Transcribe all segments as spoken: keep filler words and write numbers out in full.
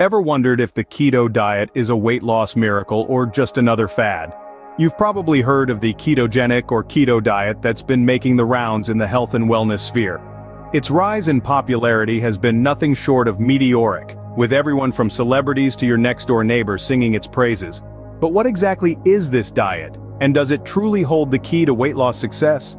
Ever wondered if the keto diet is a weight loss miracle or just another fad? You've probably heard of the ketogenic or keto diet that's been making the rounds in the health and wellness sphere. Its rise in popularity has been nothing short of meteoric, with everyone from celebrities to your next-door neighbor singing its praises. But what exactly is this diet, and does it truly hold the key to weight loss success?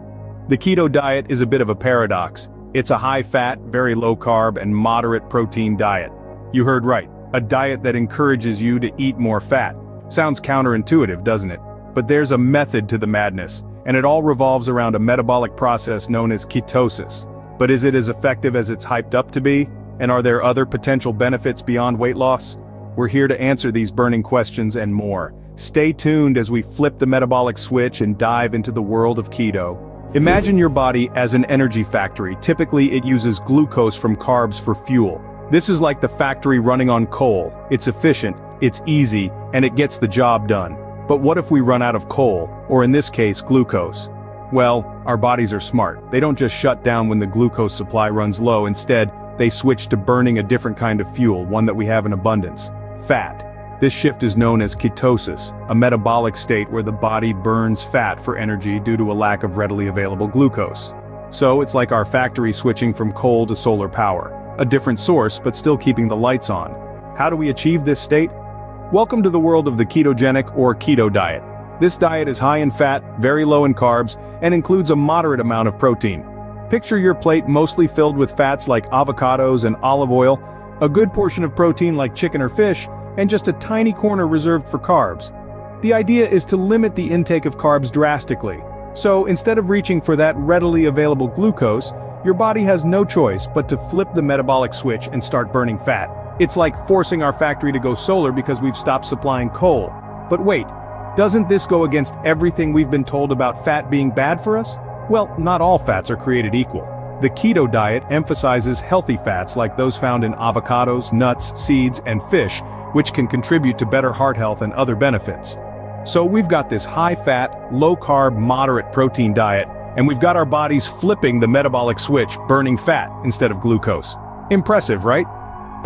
The keto diet is a bit of a paradox. It's a high-fat, very low-carb, and moderate protein diet. You heard right, a diet that encourages you to eat more fat. Sounds counterintuitive, doesn't it? But there's a method to the madness, and it all revolves around a metabolic process known as ketosis. But is it as effective as it's hyped up to be? And are there other potential benefits beyond weight loss? We're here to answer these burning questions and more. Stay tuned as we flip the metabolic switch and dive into the world of keto. Imagine your body as an energy factory. Typically, it uses glucose from carbs for fuel. This is like the factory running on coal. It's efficient, it's easy, and it gets the job done. But what if we run out of coal, or in this case, glucose? Well, our bodies are smart. They don't just shut down when the glucose supply runs low. Instead, they switch to burning a different kind of fuel, one that we have in abundance: fat. This shift is known as ketosis, a metabolic state where the body burns fat for energy due to a lack of readily available glucose. So it's like our factory switching from coal to solar power. A different source, but still keeping the lights on. How do we achieve this state? Welcome to the world of the ketogenic or keto diet. This diet is high in fat, very low in carbs, and includes a moderate amount of protein. Picture your plate mostly filled with fats like avocados and olive oil, a good portion of protein like chicken or fish, and just a tiny corner reserved for carbs. The idea is to limit the intake of carbs drastically. So instead of reaching for that readily available glucose, your body has no choice but to flip the metabolic switch and start burning fat. It's like forcing our factory to go solar because we've stopped supplying coal. But wait, doesn't this go against everything we've been told about fat being bad for us? Well, not all fats are created equal. The keto diet emphasizes healthy fats like those found in avocados, nuts, seeds, and fish, which can contribute to better heart health and other benefits. So we've got this high-fat, low-carb, moderate protein diet, and we've got our bodies flipping the metabolic switch, burning fat instead of glucose. Impressive, right?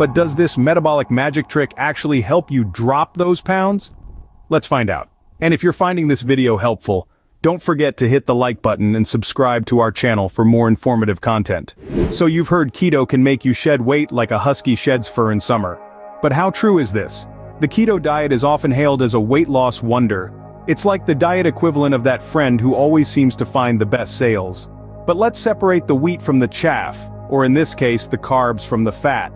But does this metabolic magic trick actually help you drop those pounds? Let's find out. And if you're finding this video helpful, don't forget to hit the like button and subscribe to our channel for more informative content. So you've heard keto can make you shed weight like a husky sheds fur in summer. But how true is this? The keto diet is often hailed as a weight loss wonder. It's like the diet equivalent of that friend who always seems to find the best sales. But let's separate the wheat from the chaff, or in this case, the carbs from the fat.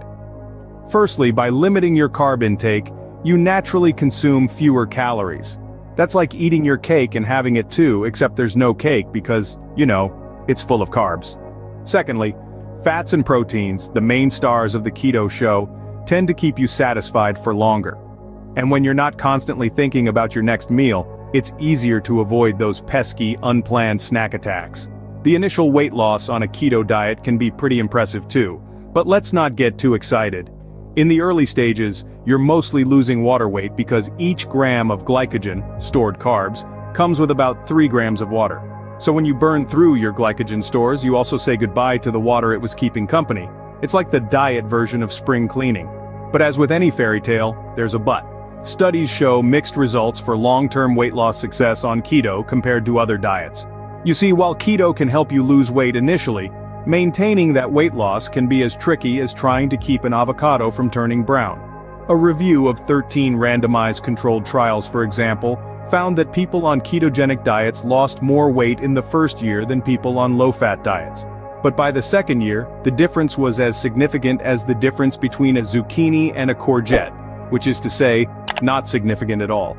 Firstly, by limiting your carb intake, you naturally consume fewer calories. That's like eating your cake and having it too, except there's no cake because, you know, it's full of carbs. Secondly, fats and proteins, the main stars of the keto show, tend to keep you satisfied for longer. And when you're not constantly thinking about your next meal, it's easier to avoid those pesky, unplanned snack attacks. The initial weight loss on a keto diet can be pretty impressive too, but let's not get too excited. In the early stages, you're mostly losing water weight because each gram of glycogen, stored carbs, comes with about three grams of water. So when you burn through your glycogen stores, you also say goodbye to the water it was keeping company. It's like the diet version of spring cleaning. But as with any fairy tale, there's a but. Studies show mixed results for long-term weight loss success on keto compared to other diets. You see, while keto can help you lose weight initially, maintaining that weight loss can be as tricky as trying to keep an avocado from turning brown. A review of thirteen randomized controlled trials, for example, found that people on ketogenic diets lost more weight in the first year than people on low-fat diets. But by the second year, the difference was as significant as the difference between a zucchini and a courgette, which is to say, not significant at all.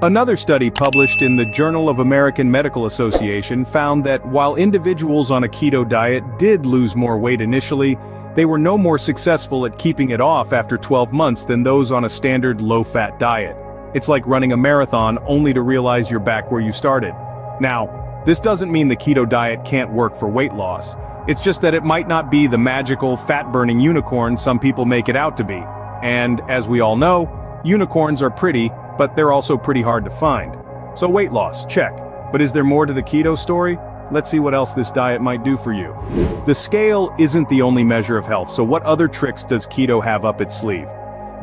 Another study published in the Journal of American Medical Association found that while individuals on a keto diet did lose more weight initially, they were no more successful at keeping it off after twelve months than those on a standard low-fat diet. It's like running a marathon only to realize you're back where you started. Now, this doesn't mean the keto diet can't work for weight loss. It's just that it might not be the magical fat-burning unicorn some people make it out to be. And, as we all know, unicorns are pretty, but they're also pretty hard to find. So weight loss, check. But is there more to the keto story? Let's see what else this diet might do for you. The scale isn't the only measure of health, so what other tricks does keto have up its sleeve?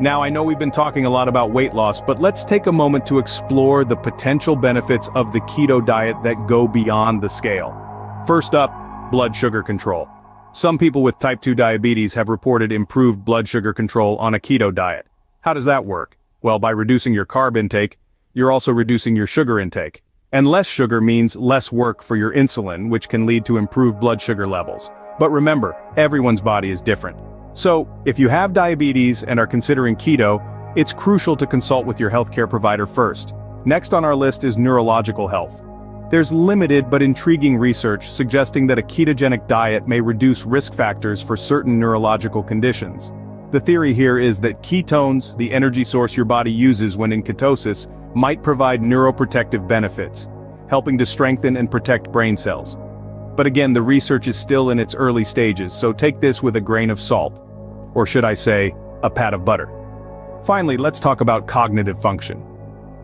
Now, I know we've been talking a lot about weight loss, but let's take a moment to explore the potential benefits of the keto diet that go beyond the scale. First up, blood sugar control. Some people with type two diabetes have reported improved blood sugar control on a keto diet. How does that work? Well, by reducing your carb intake, you're also reducing your sugar intake. And less sugar means less work for your insulin, which can lead to improved blood sugar levels. But remember, everyone's body is different. So, if you have diabetes and are considering keto, it's crucial to consult with your healthcare provider first. Next on our list is neurological health. There's limited but intriguing research suggesting that a ketogenic diet may reduce risk factors for certain neurological conditions. The theory here is that ketones, the energy source your body uses when in ketosis, might provide neuroprotective benefits, helping to strengthen and protect brain cells. But again, the research is still in its early stages, so take this with a grain of salt. Or should I say, a pat of butter. Finally, let's talk about cognitive function.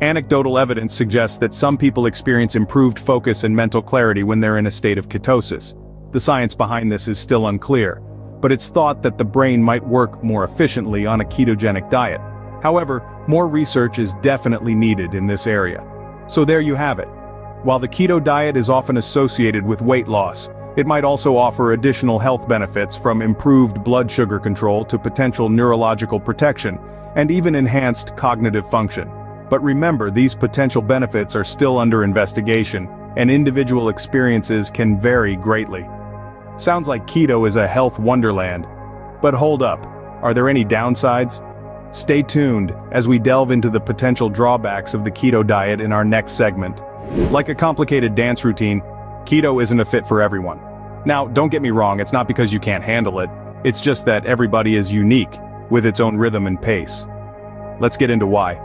Anecdotal evidence suggests that some people experience improved focus and mental clarity when they're in a state of ketosis. The science behind this is still unclear, but it's thought that the brain might work more efficiently on a ketogenic diet. However, more research is definitely needed in this area. So there you have it. While the keto diet is often associated with weight loss, it might also offer additional health benefits, from improved blood sugar control to potential neurological protection, and even enhanced cognitive function. But remember, these potential benefits are still under investigation, and individual experiences can vary greatly. Sounds like keto is a health wonderland. But hold up, are there any downsides? Stay tuned as we delve into the potential drawbacks of the keto diet in our next segment. Like a complicated dance routine, keto isn't a fit for everyone. Now, don't get me wrong, it's not because you can't handle it, it's just that everybody is unique, with its own rhythm and pace. Let's get into why.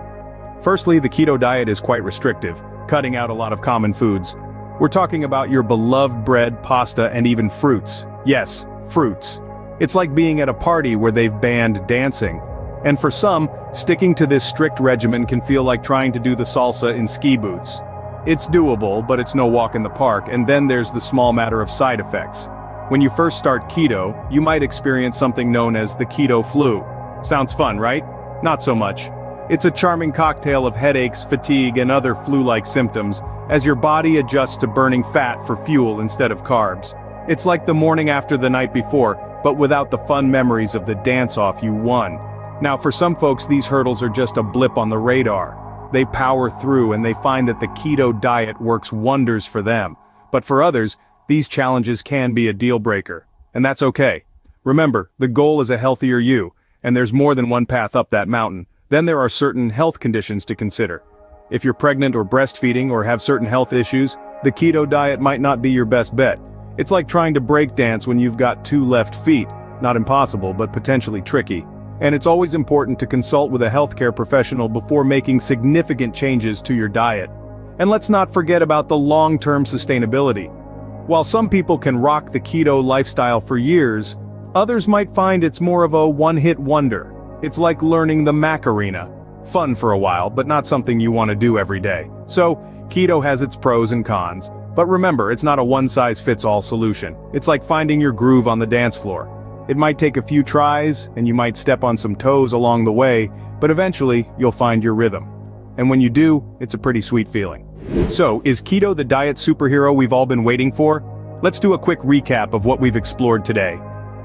Firstly, the keto diet is quite restrictive, cutting out a lot of common foods. We're talking about your beloved bread, pasta, and even fruits. Yes, fruits. It's like being at a party where they've banned dancing. And for some, sticking to this strict regimen can feel like trying to do the salsa in ski boots. It's doable, but it's no walk in the park, and then there's the small matter of side effects. When you first start keto, you might experience something known as the keto flu. Sounds fun, right? Not so much. It's a charming cocktail of headaches, fatigue, and other flu-like symptoms, as your body adjusts to burning fat for fuel instead of carbs. It's like the morning after the night before, but without the fun memories of the dance-off you won. Now, for some folks, these hurdles are just a blip on the radar. They power through and they find that the keto diet works wonders for them. But for others, these challenges can be a deal breaker. And that's okay. Remember, the goal is a healthier you, and there's more than one path up that mountain. Then there are certain health conditions to consider. If you're pregnant or breastfeeding or have certain health issues, the keto diet might not be your best bet. It's like trying to breakdance when you've got two left feet. Not impossible, but potentially tricky. And it's always important to consult with a healthcare professional before making significant changes to your diet. And let's not forget about the long-term sustainability. While some people can rock the keto lifestyle for years, others might find it's more of a one-hit wonder. It's like learning the Macarena. Fun for a while, but not something you want to do every day. So, keto has its pros and cons. But remember, it's not a one-size-fits-all solution. It's like finding your groove on the dance floor. It might take a few tries, and you might step on some toes along the way, but eventually, you'll find your rhythm. And when you do, it's a pretty sweet feeling. So, is keto the diet superhero we've all been waiting for? Let's do a quick recap of what we've explored today.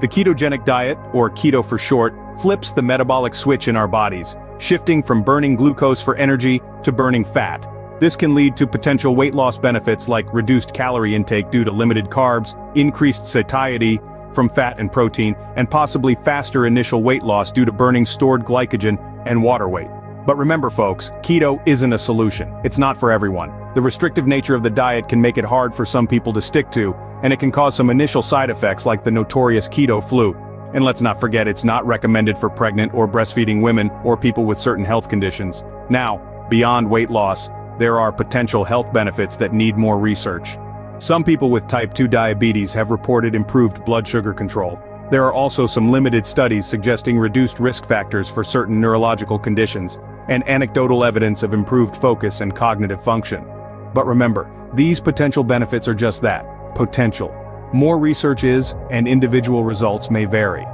The ketogenic diet, or keto for short, flips the metabolic switch in our bodies, shifting from burning glucose for energy to burning fat. This can lead to potential weight loss benefits like reduced calorie intake due to limited carbs, increased satiety from fat and protein, and possibly faster initial weight loss due to burning stored glycogen and water weight. But remember folks, keto isn't a solution. It's not for everyone. The restrictive nature of the diet can make it hard for some people to stick to, and it can cause some initial side effects like the notorious keto flu. And let's not forget, it's not recommended for pregnant or breastfeeding women or people with certain health conditions. Now, beyond weight loss, there are potential health benefits that need more research. Some people with type two diabetes have reported improved blood sugar control. There are also some limited studies suggesting reduced risk factors for certain neurological conditions, and anecdotal evidence of improved focus and cognitive function. But remember, these potential benefits are just that, potential. More research is, and individual results may vary.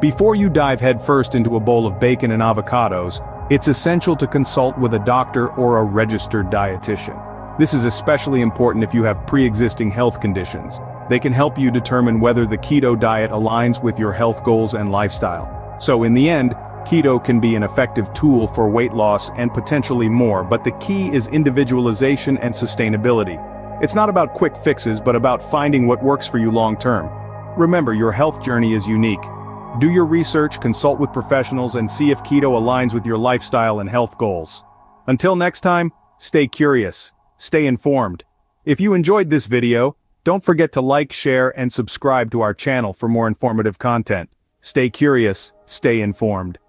Before you dive headfirst into a bowl of bacon and avocados, it's essential to consult with a doctor or a registered dietitian. This is especially important if you have pre-existing health conditions. They can help you determine whether the keto diet aligns with your health goals and lifestyle. So in the end, keto can be an effective tool for weight loss and potentially more, but the key is individualization and sustainability. It's not about quick fixes, but about finding what works for you long term. Remember, your health journey is unique. Do your research, consult with professionals, and see if keto aligns with your lifestyle and health goals. Until next time, stay curious, stay informed. If you enjoyed this video, don't forget to like, share, and subscribe to our channel for more informative content. Stay curious, stay informed.